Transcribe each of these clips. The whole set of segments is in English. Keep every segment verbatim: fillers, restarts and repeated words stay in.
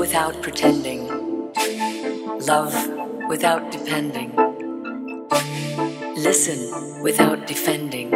Without pretending, love without depending, listen without defending,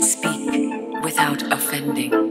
speak without offending.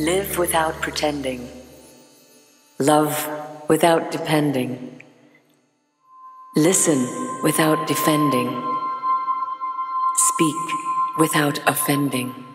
Live without pretending. Love without depending. Listen without defending. Speak without offending.